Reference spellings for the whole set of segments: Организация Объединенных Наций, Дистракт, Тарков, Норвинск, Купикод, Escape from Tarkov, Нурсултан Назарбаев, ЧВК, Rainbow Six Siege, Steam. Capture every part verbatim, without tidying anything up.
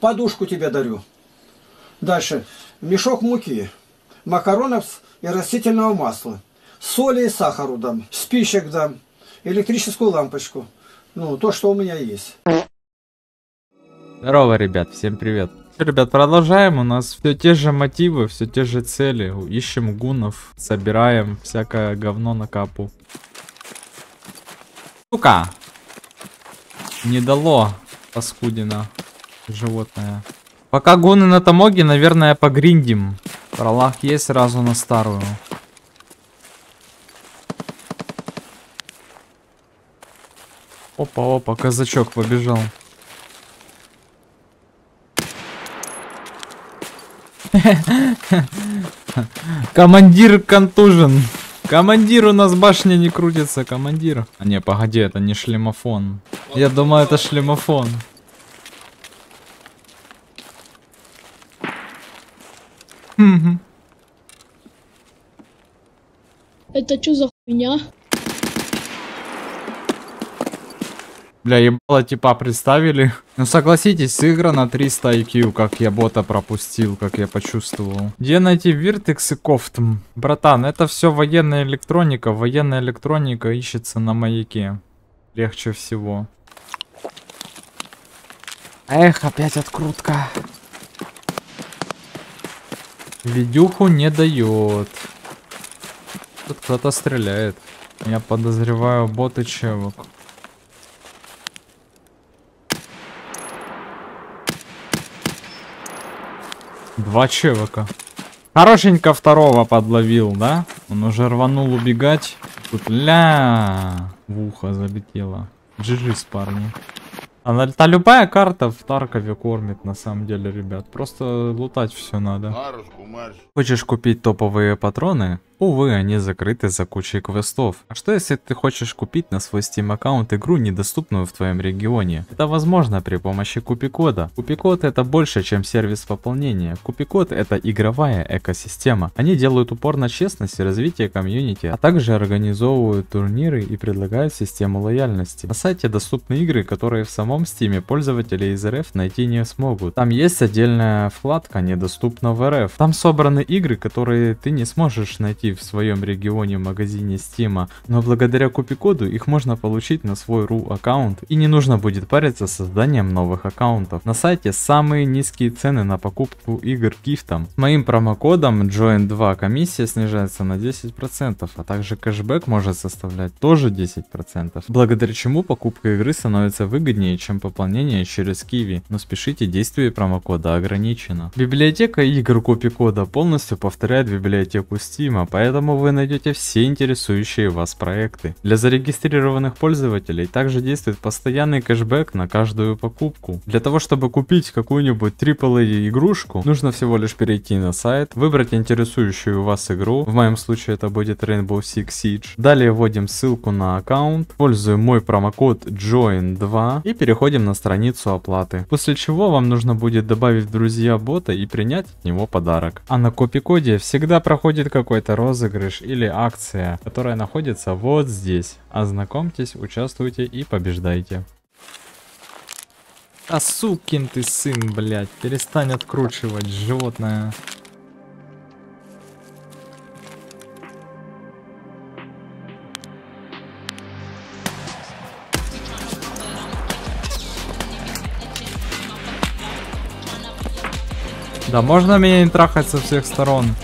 Подушку тебе дарю. Дальше. Мешок муки, макаронов и растительного масла. Соли и сахару дам. Спичек дам. Электрическую лампочку. Ну, то, что у меня есть. Здорово, ребят. Всем привет. Ребят, продолжаем. У нас все те же мотивы, все те же цели. Ищем гунов, собираем всякое говно на капу. Сука! Не дало, паскудина, животное. Пока гуны на тамоге, наверное, погриндим. Пролах есть сразу на старую. Опа-опа, казачок побежал. Командир контужен. Командир, у нас башня не крутится, командир. А не, погоди, это не шлемофон. Я думаю, это шлемофон. Это что за хуйня? Бля, ебало типа представили. Ну согласитесь, сыграно триста ай кью, как я бота пропустил, как я почувствовал. Где найти виртекс и кофтм? Братан, это все военная электроника. Военная электроника ищется на маяке. Легче всего. Эх, опять открутка. Видюху не дает. Тут кто-то стреляет. Я подозреваю, бот и чевок. Два чевока. Хорошенько второго подловил, да? Он уже рванул убегать. Тут ля в ухо залетело. Джи-джи, парни. А, а любая карта в Таркове кормит, на самом деле, ребят. Просто лутать все надо. Хочешь купить топовые патроны? Увы, они закрыты за кучей квестов. А что если ты хочешь купить на свой Steam аккаунт игру, недоступную в твоем регионе? Это возможно при помощи Купикода. Купикод — это больше, чем сервис пополнения. Купикод — это игровая экосистема. Они делают упор на честность и развитие комьюнити, а также организовывают турниры и предлагают систему лояльности. На сайте доступны игры, которые в самом Steam пользователи из эр эф найти не смогут. Там есть отдельная вкладка «Недоступно в эр эф». Там собраны игры, которые ты не сможешь найти в своем регионе в магазине Steam, но благодаря Купикоду их можно получить на свой ру аккаунт, и не нужно будет париться с созданием новых аккаунтов. На сайте самые низкие цены на покупку игр гифтом. С моим промокодом джоин два комиссия снижается на десять процентов, а также кэшбэк может составлять тоже десять процентов, благодаря чему покупка игры становится выгоднее, чем пополнение через Киви, но спешите, действие промокода ограничено. Библиотека игр Купикода полностью повторяет библиотеку Steam, поэтому вы найдете все интересующие вас проекты. Для зарегистрированных пользователей также действует постоянный кэшбэк на каждую покупку. Для того, чтобы купить какую-нибудь ААА игрушку, нужно всего лишь перейти на сайт, выбрать интересующую вас игру, в моем случае это будет Rainbow Six Siege. Далее вводим ссылку на аккаунт, используем мой промокод джоин два и переходим на страницу оплаты. После чего вам нужно будет добавить в друзья бота и принять от него подарок. А на Купикоде всегда проходит какой-то розыгрыш или акция, которая находится вот здесь. Ознакомьтесь, участвуйте и побеждайте. А сукин ты сын, блядь, перестань откручивать, животное. Да можно меня не трахать со всех сторон?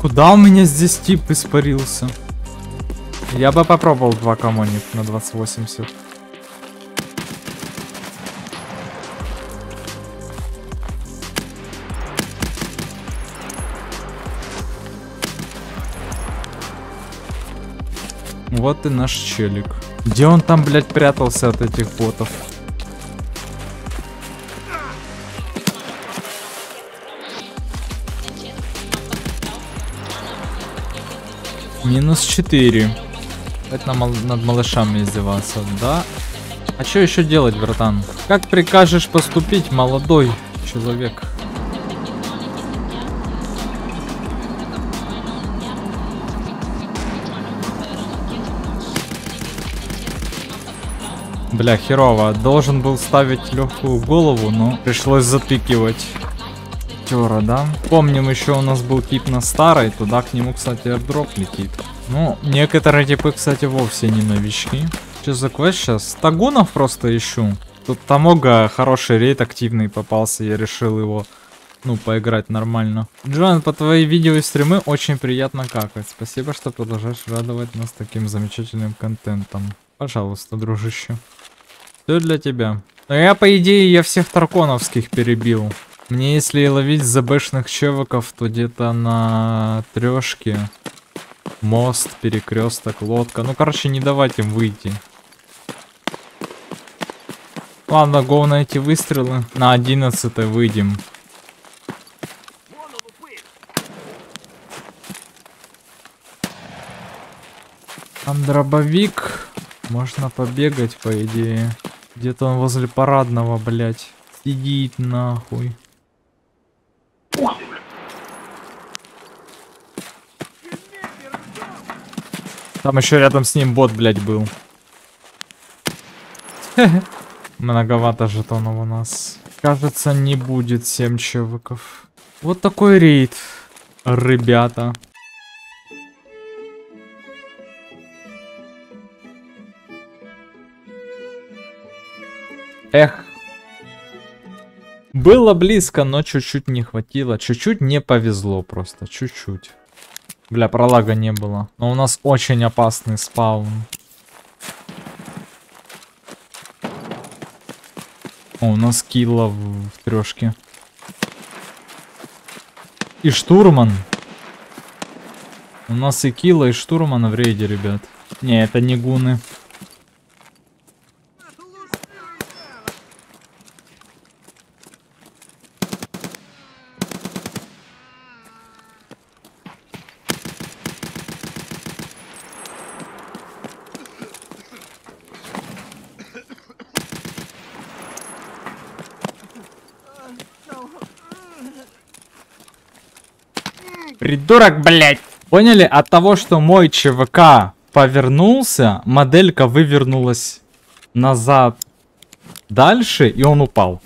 Куда у меня здесь тип испарился? Я бы попробовал два комонит на двадцать восемьдесят. Вот и наш челик. Где он там, блядь, прятался от этих ботов? минус четыре. Это над малышами издеваться, да? А что еще делать, братан? Как прикажешь поступить, молодой человек? Бля, херово. Должен был ставить легкую голову, но пришлось запикивать. Тера, да? Помним, еще у нас был тип на старой. Туда к нему, кстати, дроп летит. Ну, некоторые типы, кстати, вовсе не новички. Что за квест сейчас? Тагунов просто ищу. Тут Тамога хороший рейд активный попался. Я решил его, ну, поиграть нормально. Джоан, по твои видео и стримы очень приятно какать. Спасибо, что продолжаешь радовать нас таким замечательным контентом. Пожалуйста, дружище. Все для тебя. Но я, по идее, я всех тарконовских перебил. Мне, если и ловить забэшных чевоков, то где-то на трешке. Мост, перекресток, лодка. Ну, короче, не давать им выйти. Ладно, гоу на эти выстрелы. На одиннадцатый выйдем. Там дробовик. Можно побегать, по идее. Где-то он возле парадного, блядь. Сидит нахуй. Там еще рядом с ним бот, блядь, был. Многовато жетонов у нас. Кажется, не будет семь чуваков. Вот такой рейд, ребята. Эх, было близко, но чуть-чуть не хватило, чуть-чуть не повезло просто, чуть-чуть. Бля, пролага не было, но у нас очень опасный спаун. О, у нас килла в, в трешке. И штурман. У нас и килла, и штурман в рейде, ребят. Не, это не гуны. Придурок, блядь. Поняли? От того, что мой ЧВК повернулся, моделька вывернулась назад дальше, и он упал.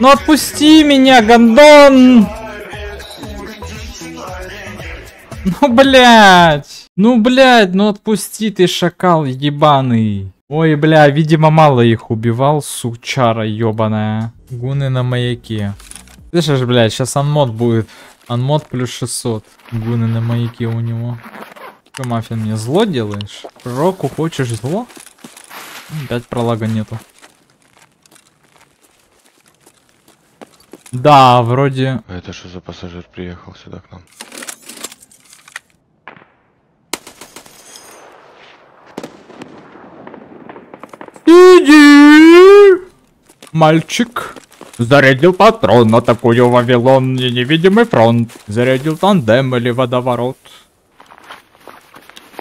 Ну отпусти меня, гондон! Ну, блядь! Ну, блядь, ну отпусти ты, шакал ебаный. Ой, бля, видимо, мало их убивал, сучара ёбаная. Гуны на маяке. Слышишь, бля, сейчас анмод будет. Анмод плюс шестьсот. Гуны на маяке у него. Что, Маффин, мне зло делаешь? Року хочешь зло? Опять пролага нету. Да, вроде... Это что за пассажир приехал сюда к нам? Мальчик зарядил патрон, атакую Вавилон, невидимый фронт. Зарядил тандем или водоворот.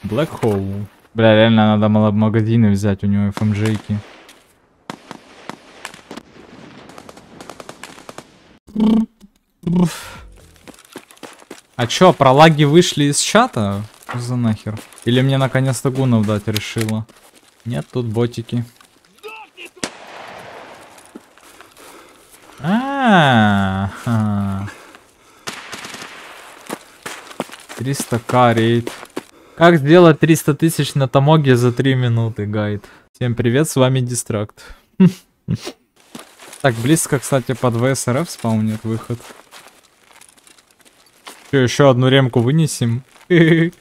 Black Hole. Бля, реально надо мало магазины взять, у него эф эм джейки. А чё, пролаги вышли из чата? Что за нахер? Или мне наконец-то гунов дать решила? Нет, тут ботики. А-а-а. триста ка рейд. Как сделать триста тысяч на Тамоге за три минуты, гайд. Всем привет, с вами Дистракт. Так, близко, кстати, под ВСРФ спаунит выход. Что, еще одну ремку вынесем? Или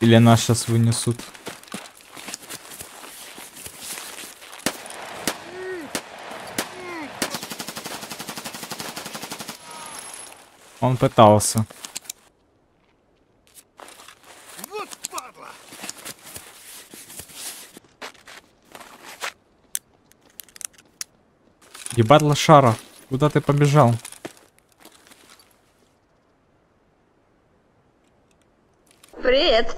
нас сейчас вынесут? Он пытался. Вот, падла. Ебать лошара. Куда ты побежал? Привет.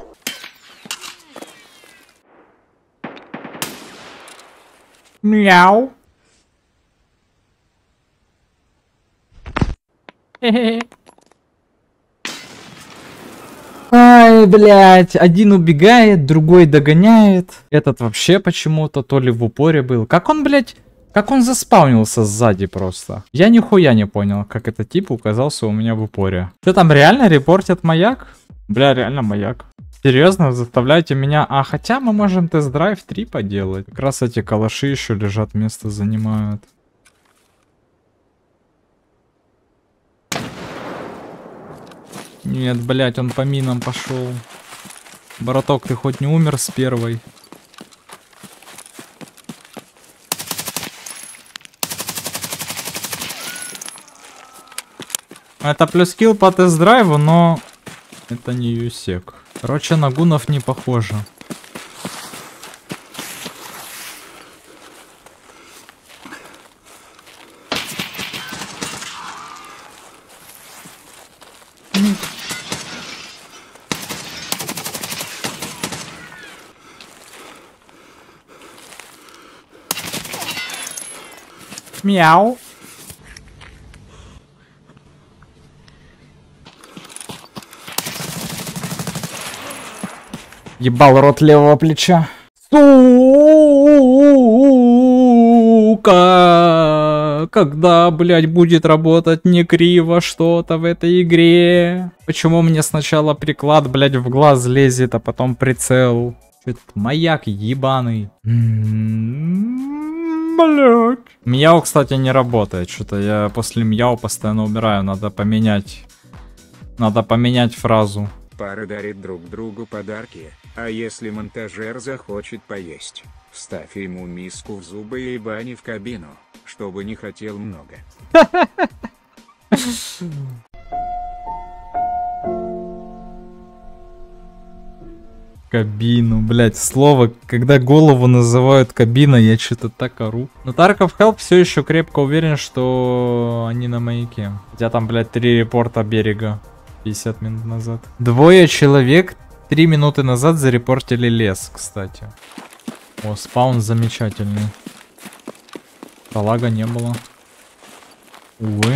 Мяу. Ай, блядь, один убегает, другой догоняет. Этот вообще почему-то то ли в упоре был. Как он, блядь, как он заспаунился сзади просто. Я нихуя не понял, как этот тип оказался у меня в упоре. Что там, реально репортят маяк? Бля, реально маяк. Серьезно, заставляете меня... А, хотя мы можем тест-драйв три поделать. Как раз эти калаши еще лежат, место занимают. Нет, блять, он по минам пошел. Бороток, ты хоть не умер с первой? Это плюс килл по тест-драйву, но это не юсек. Короче, на гунов не похоже. Мяу. Ебал рот левого плеча. Сука! Когда, блядь, будет работать не криво что-то в этой игре? Почему мне сначала приклад, блядь, в глаз лезет, а потом прицел? Этот маяк ебаный. Блядь. Мьяу, кстати, не работает. Что-то я после мьяу постоянно умираю. Надо поменять. Надо поменять фразу. Пары дарит друг другу подарки. А если монтажер захочет поесть, вставь ему миску в зубы и бани в кабину, чтобы не хотел много. Кабину, блять, слово, когда голову называют кабина, я что-то так ору. Но Tarkov Help все еще крепко уверен, что они на маяке. Хотя там, блять, три репорта берега пятьдесят минут назад. Двое человек три минуты назад зарепортили лес, кстати. О, спаун замечательный. Талага не было. Увы.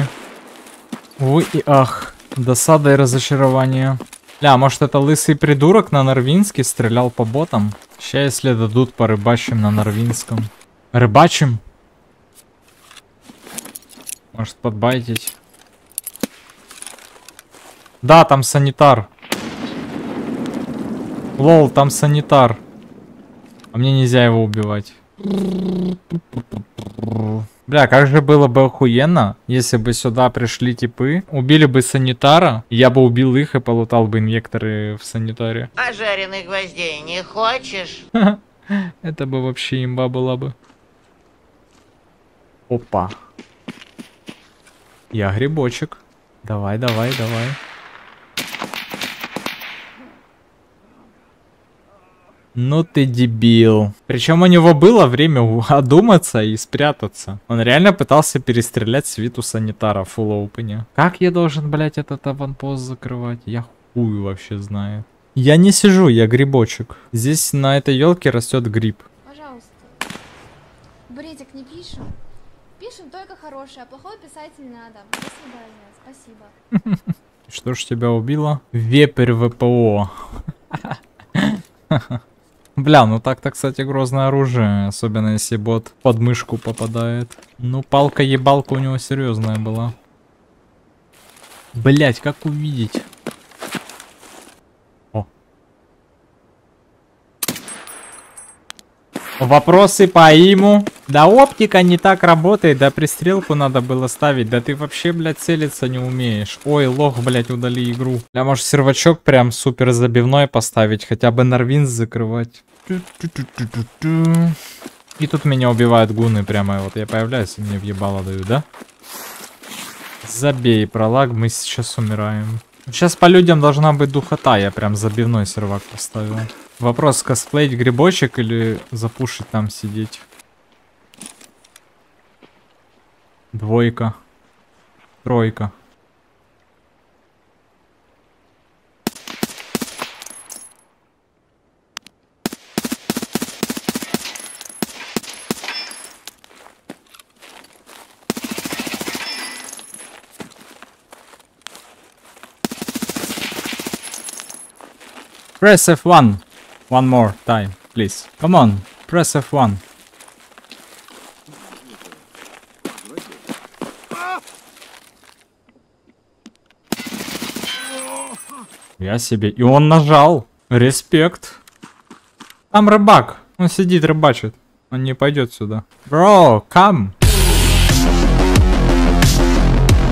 Увы и ах. Досада и разочарование. Бля, может, это лысый придурок на норвинске стрелял по ботам? Ща, если дадут, порыбачим на норвинском. Рыбачим? Может, подбайтить? Да, там санитар. Лол, там санитар. А мне нельзя его убивать. Бля, как же было бы охуенно, если бы сюда пришли типы, убили бы санитара, я бы убил их и полутал бы инъекторы в санитаре. А жареных гвоздей не хочешь? Это бы вообще имба была бы. Опа. Я грибочек. Давай, давай, давай. Ну ты дебил. Причем у него было время одуматься и спрятаться. Он реально пытался перестрелять свиту санитара в фулл опене. Как я должен, блять, этот аванпост закрывать? Я хую вообще знаю. Я не сижу, я грибочек. Здесь на этой елке растет гриб. Пожалуйста. Бредик не пишем. Пишем только хорошее, а плохое писать не надо. До свидания, спасибо. Что ж тебя убило? Вепрь ВПО. Бля, ну так-то, кстати, грозное оружие, особенно если бот под мышку попадает. Ну, палка-ебалка у него серьезная была. Блять, как увидеть? О. Вопросы по иму. Да оптика не так работает, да пристрелку надо было ставить, да ты вообще, блядь, целиться не умеешь. Ой, лох, блядь, удали игру. Бля, может, сервачок прям супер забивной поставить, хотя бы норвинс закрывать. И тут меня убивают гуны прямо, вот я появляюсь, и мне въебало дают, да? Забей, пролаг, мы сейчас умираем. Сейчас по людям должна быть духота, я прям забивной сервак поставил. Вопрос, косплеить грибочек или запушить там сидеть? Двойка. Тройка. Press эф один. One more time, please. Come on, press эф один. Я себе. И он нажал. Респект. Там рыбак. Он сидит, рыбачит. Он не пойдет сюда. Bro, come.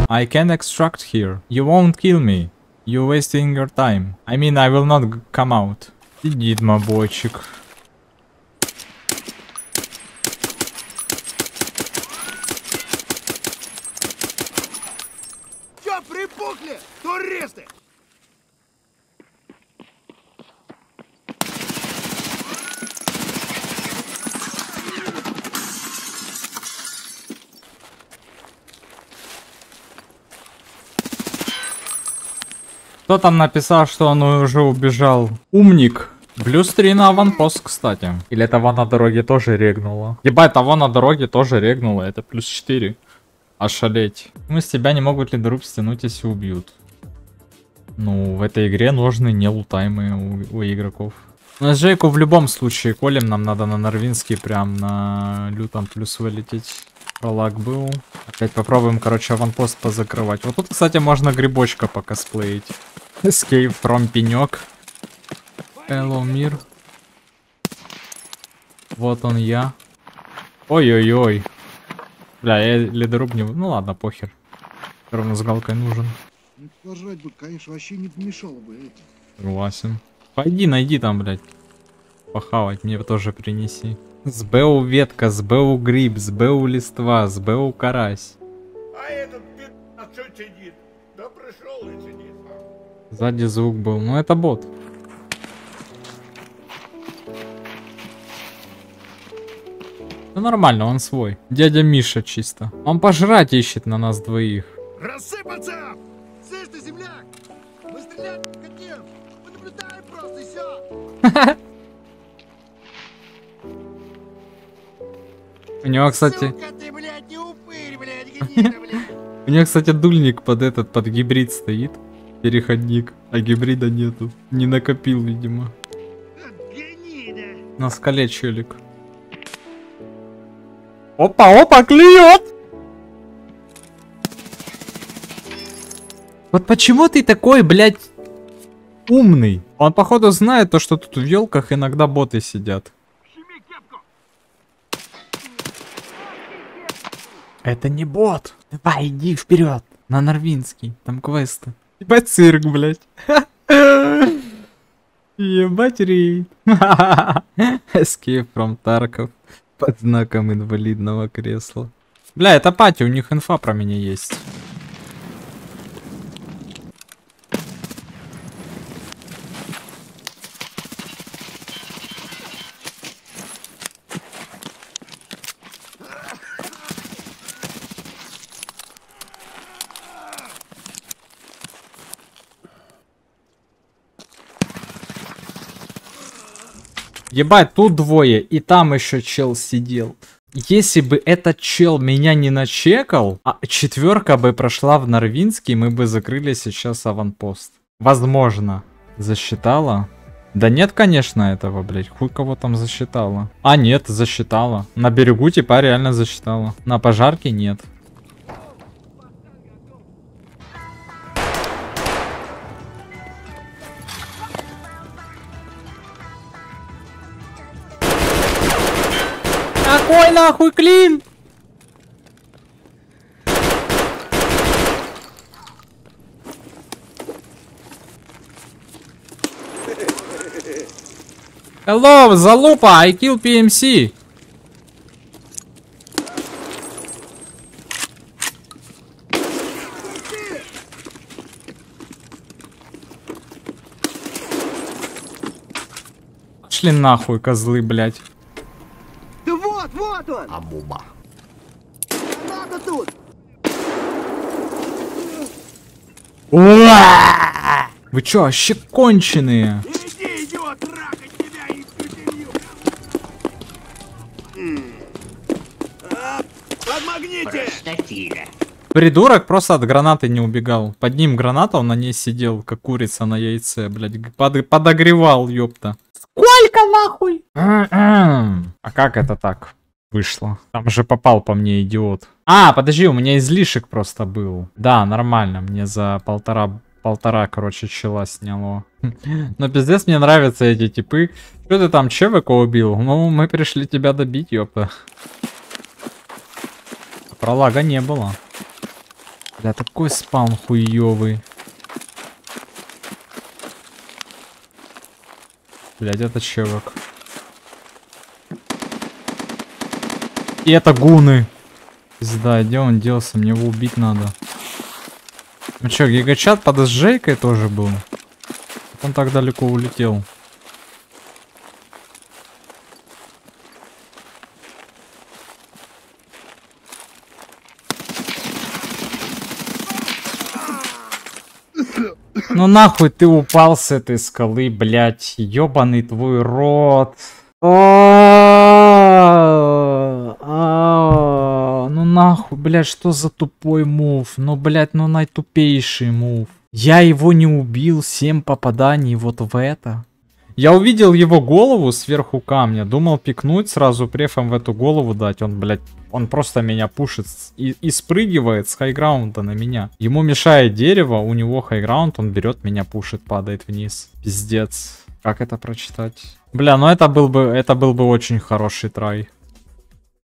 I can extract here. You won't kill me. You're wasting your time. I mean, I will not come out. Сидит мобочек. Чё припухли, туристы? Кто там написал, что он уже убежал? Умник. Плюс три на аванпост, кстати. Или того на дороге тоже регнуло? Ебать, того на дороге тоже регнуло. Это плюс четыре. Ошалеть. Мы с тебя не могут ледоруб стянуть, если убьют. Ну, в этой игре нужны не лутаемые у, у игроков. Но с Джейку в любом случае колем. Нам надо на Норвинский прям на лютом плюс вылететь. Пролаг был. Опять попробуем, короче, аванпост позакрывать. Вот тут, кстати, можно грибочка пока сплеить. Escape from пенек. Hello, мир. Вот он я. Ой-ой-ой. Бля, я ледоруб не... Ну ладно, похер. Ровно с галкой нужен. Ну, пожрать бы, конечно, вообще не помешало бы. Согласен. Пойди, найди там, блядь. Похавать, мне тоже принеси. С БУ ветка, с БУ гриб, с БУ листва, с БУ карась. А этот пи***, а что сидит? Да пришел и сидит. Сзади звук был, но это бот. Ну нормально, он свой. Дядя Миша чисто. Он пожрать ищет на нас двоих. Рассыпаться! Слышь ты, земляк! Мы стрелять хотим! Мы наблюдаем просто и все! У него, кстати... Сука, ты, блядь, не упырь, блядь, гнида, блядь. У него, кстати, дульник под этот, под гибрид стоит. Переходник. А гибрида нету. Не накопил, видимо. Гнида. На скале челик. Опа-опа, клюет! Вот почему ты такой, блядь, умный? Он, походу, знает то, что тут в елках иногда боты сидят. Это не бот. Давай, иди вперед. На Норвинский. Там квесты. Ебать цирк, блядь. Ебать рейд. Escape from Tarkov. Под знаком инвалидного кресла. Бля, это пати, у них инфа про меня есть. Ебать, тут двое, и там еще чел сидел. Если бы этот чел меня не начекал, а четверка бы прошла в Норвинский, мы бы закрыли сейчас аванпост. Возможно. Засчитала? Да нет, конечно, этого, блядь. Хуй кого там засчитала. А, нет, засчитала. На берегу типа реально засчитала. На пожарке нет. Какой нахуй клин? Hello, залупа, I kill пи эм си. Пошли нахуй, козлы, блядь. Вот он! Амуба. Она-то тут! Вы чё, вообще конченые? Иди, идиот, трахать тебя и прибью. Подмогните! Придурок просто от гранаты не убегал. Под ним граната, он на ней сидел, как курица на яйце, блядь. Под, подогревал, ёпта. Сколько нахуй? А как это так вышло? Там же попал по мне идиот. А, подожди, у меня излишек просто был. Да, нормально, мне за полтора... Полтора, короче, чела сняло. Но пиздец, мне нравятся эти типы. Что ты там чевыка убил? Ну, мы пришли тебя добить, ёпта. Пролага не было. Бля, такой спам хуёвый. Блядь, это чевок. И это гуны. Пизда, где он делся? Мне его убить надо. Ну чё, гигачат под эс джей-кой тоже был? Он так далеко улетел. Ну нахуй ты упал с этой скалы, блядь. Ёбаный твой рот. Ну нахуй, блядь, что за тупой мув? Ну, блядь, ну найтупейший мув. Я его не убил, семь попаданий вот в это. Я увидел его голову сверху камня, думал пикнуть, сразу префом в эту голову дать. Он, блядь, он просто меня пушит и, и спрыгивает с хайграунда на меня. Ему мешает дерево, у него хайграунд, он берет меня, пушит, падает вниз. Пиздец. Как это прочитать? Бля, ну это был бы, это был бы очень хороший трай.